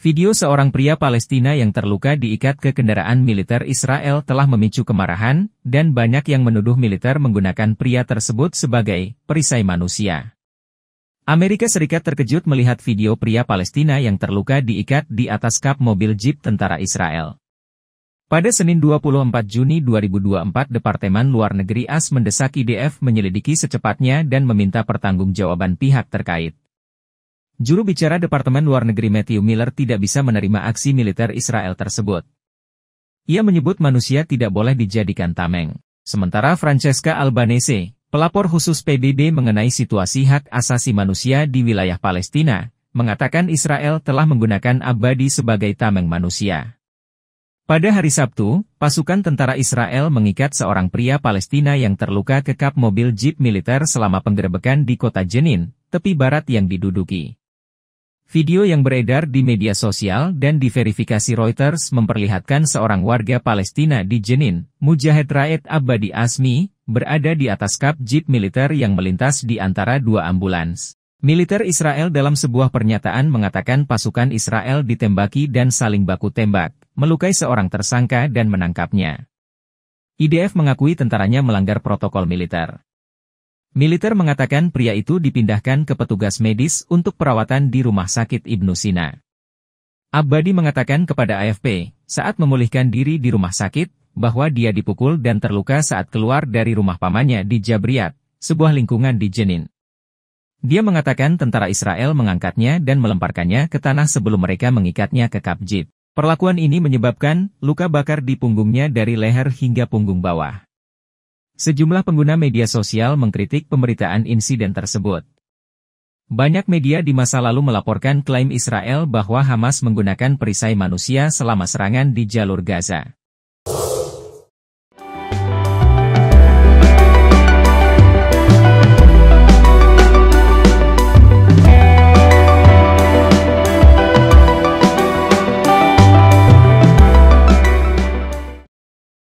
Video seorang pria Palestina yang terluka diikat ke kendaraan militer Israel telah memicu kemarahan, dan banyak yang menuduh militer menggunakan pria tersebut sebagai perisai manusia. Amerika Serikat terkejut melihat video pria Palestina yang terluka diikat di atas kap mobil jeep tentara Israel. Pada Senin 24 Juni 2024, Departemen Luar Negeri AS mendesak IDF menyelidiki secepatnya dan meminta pertanggungjawaban pihak terkait. Juru bicara Departemen Luar Negeri Matthew Miller tidak bisa menerima aksi militer Israel tersebut. Ia menyebut manusia tidak boleh dijadikan tameng. Sementara Francesca Albanese, pelapor khusus PBB mengenai situasi hak asasi manusia di wilayah Palestina, mengatakan Israel telah menggunakan Abadi sebagai tameng manusia. Pada hari Sabtu, pasukan tentara Israel mengikat seorang pria Palestina yang terluka ke kap mobil jeep militer selama penggerebekan di kota Jenin, tepi barat yang diduduki. Video yang beredar di media sosial dan diverifikasi Reuters memperlihatkan seorang warga Palestina di Jenin, Mujahid Ra'ed Abadi Asmi, berada di atas kap jeep militer yang melintas di antara dua ambulans. Militer Israel dalam sebuah pernyataan mengatakan pasukan Israel ditembaki dan saling baku tembak, melukai seorang tersangka dan menangkapnya. IDF mengakui tentaranya melanggar protokol militer. Militer mengatakan pria itu dipindahkan ke petugas medis untuk perawatan di rumah sakit Ibn Sina. Abadi mengatakan kepada AFP, saat memulihkan diri di rumah sakit, bahwa dia dipukul dan terluka saat keluar dari rumah pamannya di Jabriyat, sebuah lingkungan di Jenin. Dia mengatakan tentara Israel mengangkatnya dan melemparkannya ke tanah sebelum mereka mengikatnya ke kap jeep. Perlakuan ini menyebabkan luka bakar di punggungnya dari leher hingga punggung bawah. Sejumlah pengguna media sosial mengkritik pemberitaan insiden tersebut. Banyak media di masa lalu melaporkan klaim Israel bahwa Hamas menggunakan perisai manusia selama serangan di jalur Gaza.